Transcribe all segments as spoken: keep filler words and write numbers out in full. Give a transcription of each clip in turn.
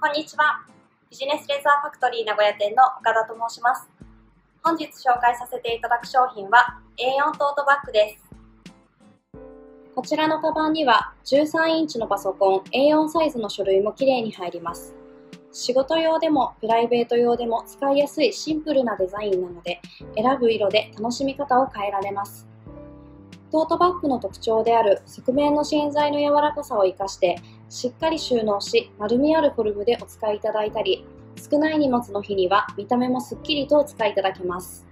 こんにちは。ビジネスレザーファクトリー名古屋店の岡田と申します。本日紹介させていただく商品は エーよん トートバッグです。こちらのカバンにはじゅうさんインチのパソコン エーよん サイズの書類もきれいに入ります。仕事用でもプライベート用でも使いやすいシンプルなデザインなので、選ぶ色で楽しみ方を変えられます。トートバッグの特徴である側面の芯材の柔らかさを生かしてしっかり収納し、丸みあるフォルムでお使いいただいたり、少ない荷物の日には見た目もすっきりとお使いいただけます。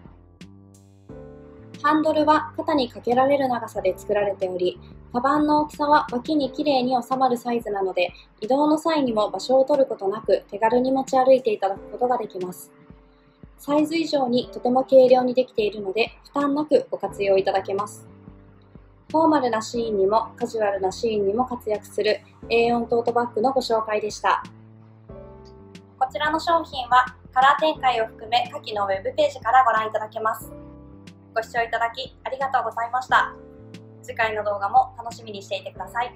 ハンドルは肩にかけられる長さで作られており、カバンの大きさは脇にきれいに収まるサイズなので、移動の際にも場所を取ることなく手軽に持ち歩いていただくことができます。サイズ以上にとても軽量にできているので、負担なくご活用いただけます。フォーマルなシーンにもカジュアルなシーンにも活躍する エーよん トートバッグのご紹介でした。こちらの商品はカラー展開を含め下記のウェブページからご覧いただけます。ご視聴いただきありがとうございました。次回の動画も楽しみにしていてください。